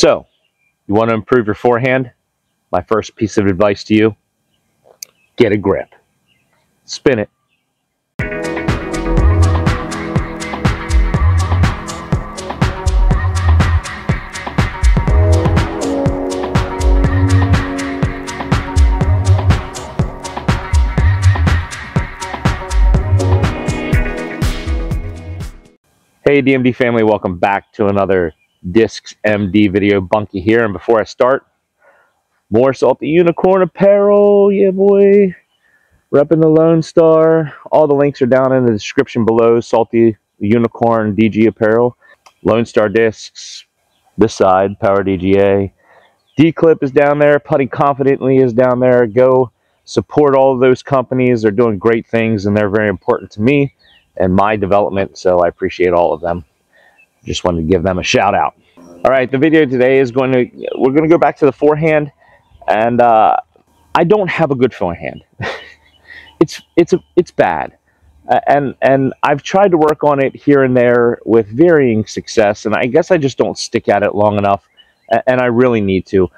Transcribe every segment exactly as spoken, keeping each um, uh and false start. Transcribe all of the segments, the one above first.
So, you want to improve your forehand? My first piece of advice to you, get a grip. Spin it. Hey D M D family, welcome back to another Discs M D video. Bunky here, and before I start, more Salty Unicorn apparel, yeah boy, repping the Lone Star. All the links are down in the description below. Salty Unicorn D G apparel, Lone Star Discs, this side, Power D G A, D-Clip is down there, Putting Confidently is down there. Go support all of those companies, they're doing great things and they're very important to me and my development, so I appreciate all of them. Just wanted to give them a shout out. All right, the video today is going to, we're going to go back to the forehand, and uh, I don't have a good forehand. it's it's a, it's bad, uh, and and I've tried to work on it here and there with varying success, and I guess I just don't stick at it long enough, and I really need to.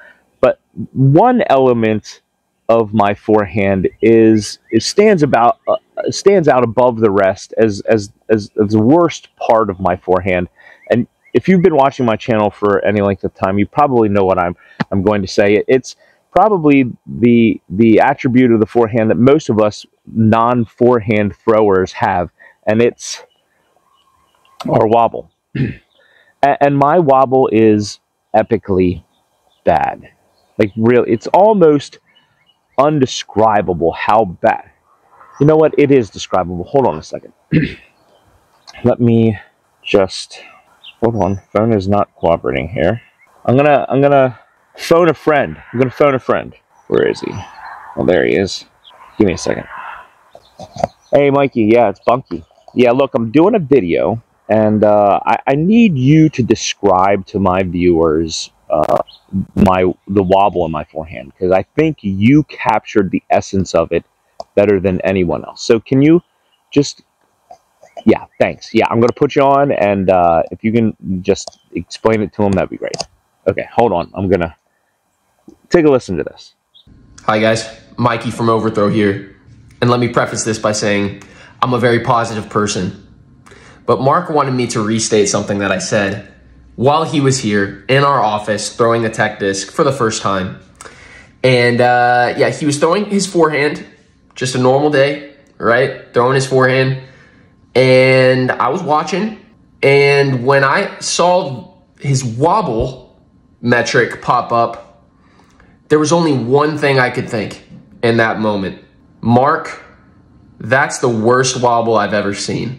But one element of my forehand is it stands about uh, stands out above the rest as, as as as the worst part of my forehand. And if you've been watching my channel for any length of time, you probably know what I'm I'm going to say. It's probably the the attribute of the forehand that most of us non-forehand throwers have, and it's our wobble. And my wobble is epically bad. Like really, it's almost undescribable how bad. You know what, it is describable. Hold on a second. Let me just hold on. Phone is not cooperating here. I'm gonna I'm gonna phone a friend. I'm gonna phone a friend. Where is he? Oh, there he is. Give me a second. Hey Mikey, yeah, it's Bunky. Yeah, look, I'm doing a video, and uh, I, I need you to describe to my viewers Uh, my the wobble in my forehand, because I think you captured the essence of it better than anyone else. So can you just, yeah, thanks. Yeah, I'm going to put you on, and uh, if you can just explain it to him, that'd be great. Okay, hold on. I'm going to take a listen to this. Hi guys, Mikey from Overthrow here. And let me preface this by saying I'm a very positive person, but Mark wanted me to restate something that I said while he was here in our office throwing the TechDisc for the first time. And uh, yeah, he was throwing his forehand, just a normal day, right? Throwing his forehand. And I was watching, and when I saw his wobble metric pop up, there was only one thing I could think in that moment. Mark, that's the worst wobble I've ever seen.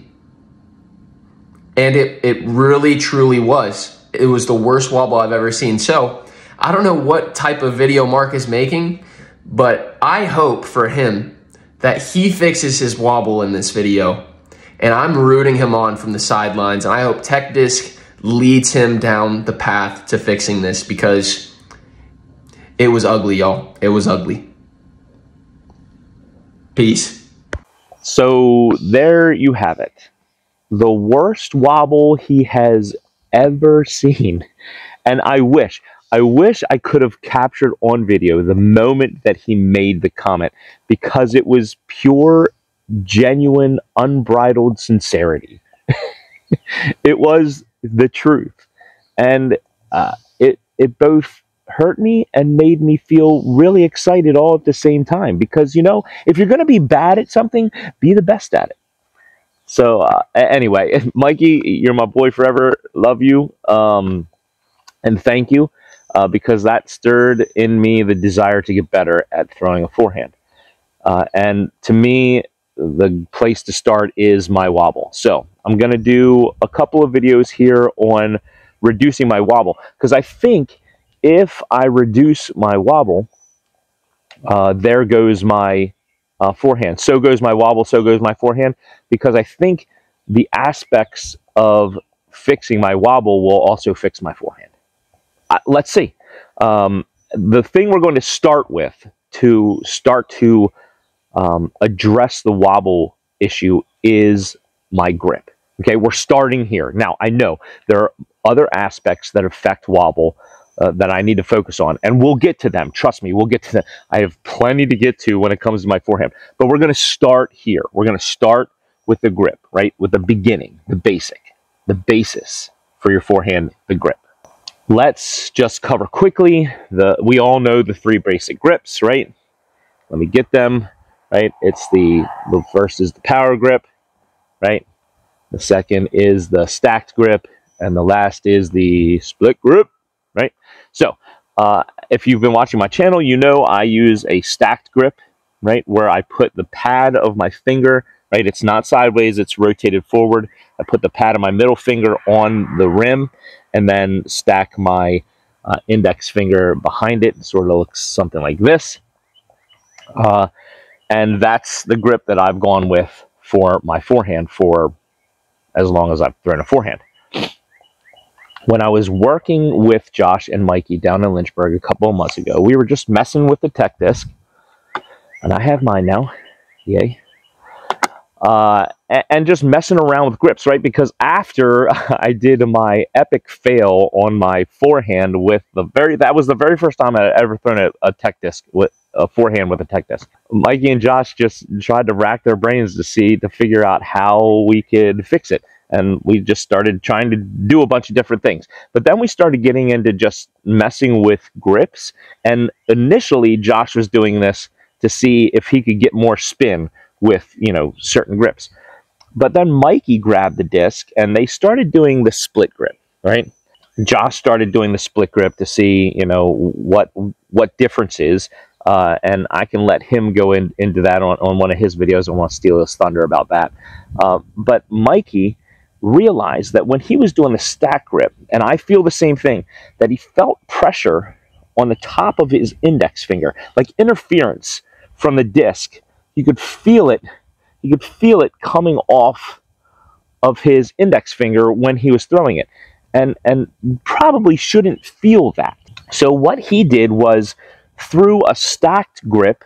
And it, it really, truly was. It was the worst wobble I've ever seen. So I don't know what type of video Mark is making, but I hope for him that he fixes his wobble in this video. And I'm rooting him on from the sidelines. And I hope TechDisc leads him down the path to fixing this, because it was ugly, y'all. It was ugly. Peace. So there you have it. The worst wobble he has ever seen. And I wish, I wish I could have captured on video the moment that he made the comment, because it was pure, genuine, unbridled sincerity. It was the truth. And uh, it, it both hurt me and made me feel really excited all at the same time, because, you know, if you're going to be bad at something, be the best at it. So uh, anyway, Mikey, you're my boy forever. Love you, um, and thank you, uh, because that stirred in me the desire to get better at throwing a forehand. Uh, and to me, the place to start is my wobble. So I'm going to do a couple of videos here on reducing my wobble, because I think if I reduce my wobble, uh, there goes my Uh, forehand. So goes my wobble, so goes my forehand, because I think the aspects of fixing my wobble will also fix my forehand. Uh, let's see. Um, the thing we're going to start with to start to um, address the wobble issue is my grip. Okay, we're starting here. Now, I know there are other aspects that affect wobble, uh, that I need to focus on. And we'll get to them. Trust me, we'll get to them. I have plenty to get to when it comes to my forehand. But we're going to start here. We're going to start with the grip, right? With the beginning, the basic, the basis for your forehand, the grip. Let's just cover quickly. The, we all know the three basic grips, right? Let me get them, right? It's the, the first is the power grip, right? The second is the stacked grip, and the last is the split grip, right? So uh, if you've been watching my channel, you know I use a stacked grip, right? Where I put the pad of my finger, right? It's not sideways, it's rotated forward. I put the pad of my middle finger on the rim and then stack my uh, index finger behind it. It sort of looks something like this. Uh, and that's the grip that I've gone with for my forehand for as long as I've thrown a forehand. When I was working with Josh and Mikey down in Lynchburg a couple of months ago, we were just messing with the TechDisc, and I have mine now, yay. Uh, and, and just messing around with grips, right? Because after I did my epic fail on my forehand with the very, that was the very first time I had ever thrown a, a TechDisc with a forehand with a TechDisc. Mikey and Josh just tried to rack their brains to see, to figure out how we could fix it. And we just started trying to do a bunch of different things. But then we started getting into just messing with grips. And initially, Josh was doing this to see if he could get more spin with, you know, certain grips. But then Mikey grabbed the disc and they started doing the split grip, right? Josh started doing the split grip to see, you know, what what difference is. Uh, and I can let him go in, into that on, on one of his videos. I won't steal his thunder about that. Uh, but Mikey realized that when he was doing the stack grip, and I feel the same thing, that he felt pressure on the top of his index finger, like interference from the disc. You could feel it, you could feel it coming off of his index finger when he was throwing it. And, and probably shouldn't feel that. So what he did was threw a stacked grip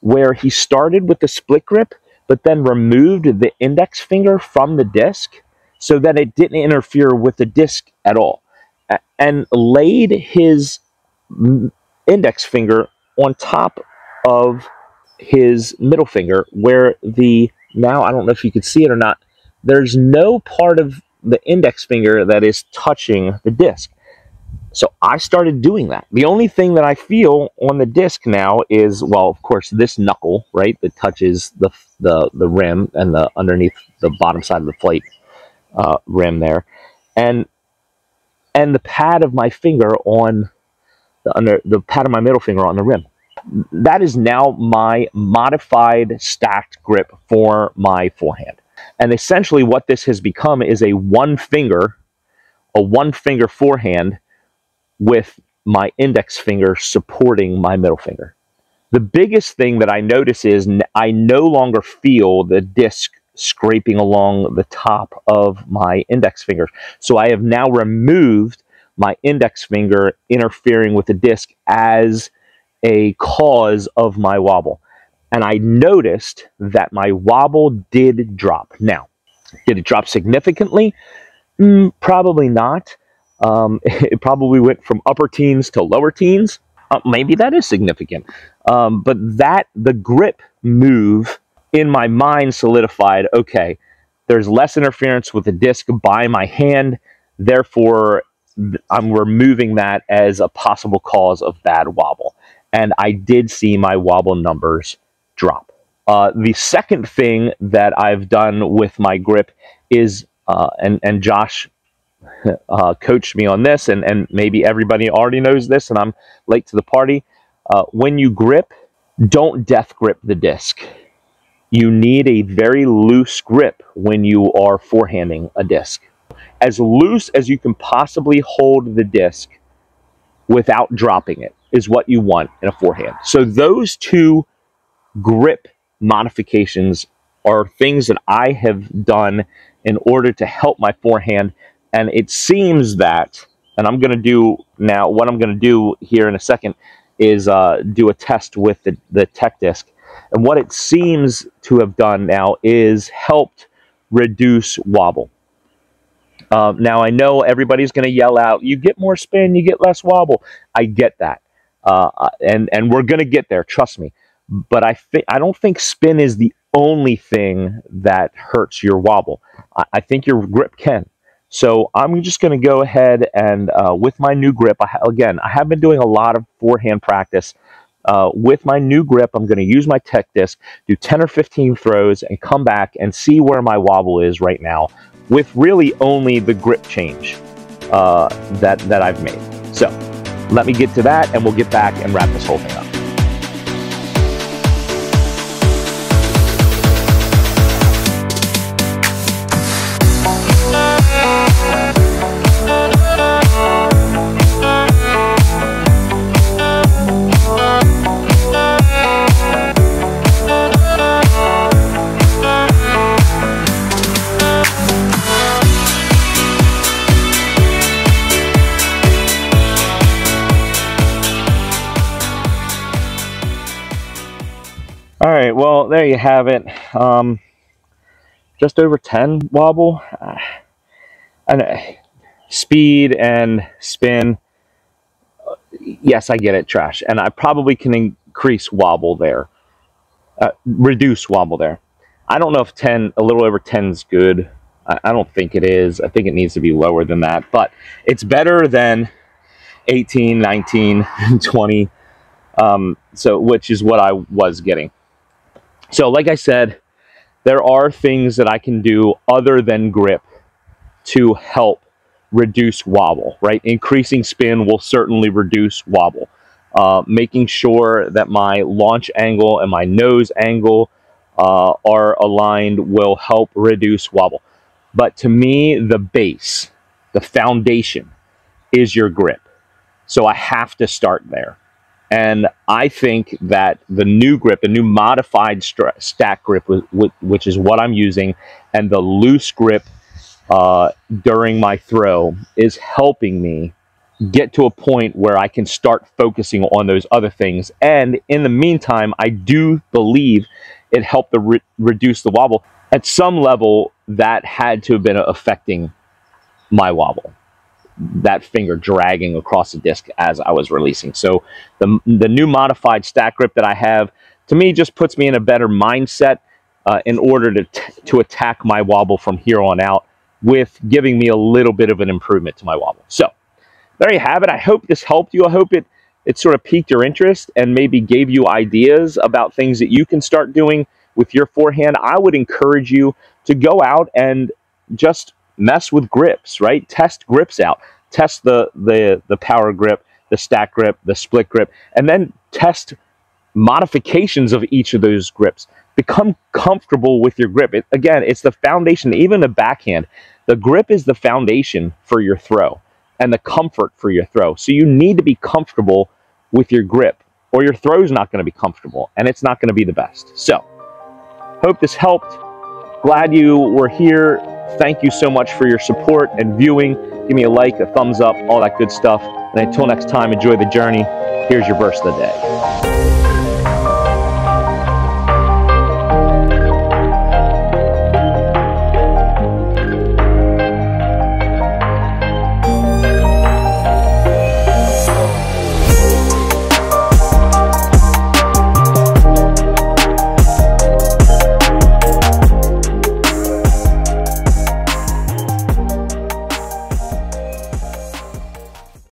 where he started with the split grip, but then removed the index finger from the disc so that it didn't interfere with the disc at all, and laid his index finger on top of his middle finger where the, now I don't know if you can see it or not, there's no part of the index finger that is touching the disc. So I started doing that. The only thing that I feel on the disc now is, well, of course, this knuckle, right, that touches the, the, the rim and the underneath the bottom side of the plate uh, rim there, and and the pad of my finger on the under the pad of my middle finger on the rim. That is now my modified stacked grip for my forehand. And essentially what this has become is a one finger, a one finger forehand with my index finger supporting my middle finger. The biggest thing that I notice is I no longer feel the disc scraping along the top of my index finger. So I have now removed my index finger interfering with the disc as a cause of my wobble. And I noticed that my wobble did drop. Now, did it drop significantly? Mm, probably not. Um, it probably went from upper teens to lower teens. Uh, maybe that is significant. Um, but that, the grip move in my mind solidified, okay, there's less interference with the disc by my hand. Therefore, I'm removing that as a possible cause of bad wobble. And I did see my wobble numbers drop. Uh, the second thing that I've done with my grip is, uh, and, and Josh uh, coached me on this, and, and maybe everybody already knows this, and I'm late to the party. Uh, when you grip, don't death grip the disc. You need a very loose grip when you are forehanding a disc. As loose as you can possibly hold the disc without dropping it is what you want in a forehand. So those two grip modifications are things that I have done in order to help my forehand. And it seems that, and I'm going to do now, what I'm going to do here in a second is uh, do a test with the, the TechDisc. And what it seems to have done now is helped reduce wobble. Um, now, I know everybody's going to yell out, you get more spin, you get less wobble. I get that. Uh, and, and we're going to get there, trust me. But I, I don't think spin is the only thing that hurts your wobble. I, I think your grip can. So I'm just going to go ahead and uh, with my new grip, I again, I have been doing a lot of forehand practice. Uh, with my new grip, I'm going to use my TechDisc, do ten or fifteen throws, and come back and see where my wobble is right now with really only the grip change uh, that, that I've made. So let me get to that, and we'll get back and wrap this whole thing up. All right, well, there you have it. Um, just over ten wobble. Uh, I know. Speed and spin. Uh, yes, I get it, trash. And I probably can increase wobble there. Uh, reduce wobble there. I don't know if ten, a little over ten is good. I, I don't think it is. I think it needs to be lower than that. But it's better than eighteen, nineteen, twenty. Um, so, which is what I was getting. So like I said, there are things that I can do other than grip to help reduce wobble, right? Increasing spin will certainly reduce wobble. Uh, making sure that my launch angle and my nose angle uh, are aligned will help reduce wobble. But to me, the base, the foundation is your grip. So I have to start there. And I think that the new grip, the new modified stack grip, which is what I'm using, and the loose grip uh, during my throw is helping me get to a point where I can start focusing on those other things. And in the meantime, I do believe it helped to re reduce the wobble. At some level, that had to have been affecting my wobble. That finger dragging across the disc as I was releasing. So the, the new modified stack grip that I have, to me, just puts me in a better mindset uh, in order to, t to attack my wobble from here on out, with giving me a little bit of an improvement to my wobble. So there you have it. I hope this helped you. I hope it, it sort of piqued your interest and maybe gave you ideas about things that you can start doing with your forehand. I would encourage you to go out and just mess with grips, right? Test grips out. Test the, the, the power grip, the stack grip, the split grip, and then test modifications of each of those grips. Become comfortable with your grip. It, again, it's the foundation, even the backhand. The grip is the foundation for your throw and the comfort for your throw. So you need to be comfortable with your grip, or your throw is not going to be comfortable and it's not going to be the best. So, hope this helped. Glad you were here. Thank you so much for your support and viewing. Give me a like, a thumbs up, all that good stuff. And until next time, enjoy the journey. Here's your burst of the day.